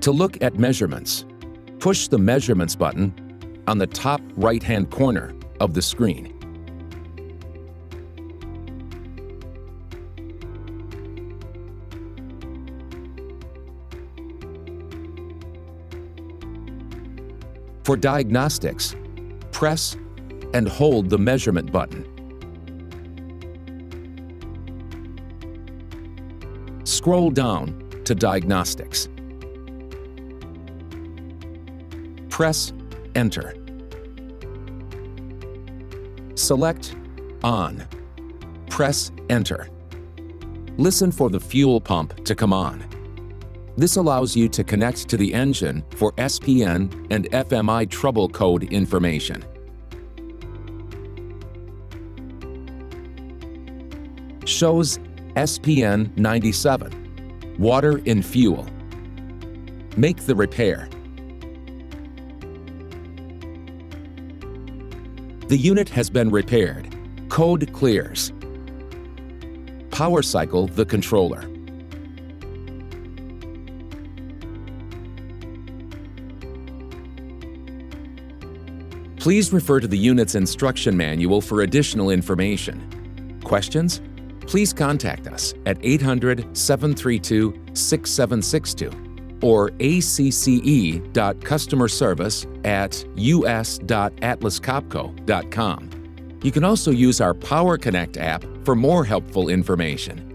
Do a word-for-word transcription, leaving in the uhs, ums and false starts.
To look at measurements, push the measurements button on the top right-hand corner of the screen. For diagnostics, press and hold the measurement button. Scroll down to diagnostics. Press Enter. Select On. Press Enter. Listen for the fuel pump to come on. This allows you to connect to the engine for S P N and F M I trouble code information. Shows S P N ninety-seven, water in fuel. Make the repair. The unit has been repaired. Code clears. Power cycle the controller. Please refer to the unit's instruction manual for additional information. Questions? Please contact us at eight hundred, seven three two, six seven six two or A C C E dot customer service at U S dot atlas copco dot com. You can also use our Power Connect app for more helpful information.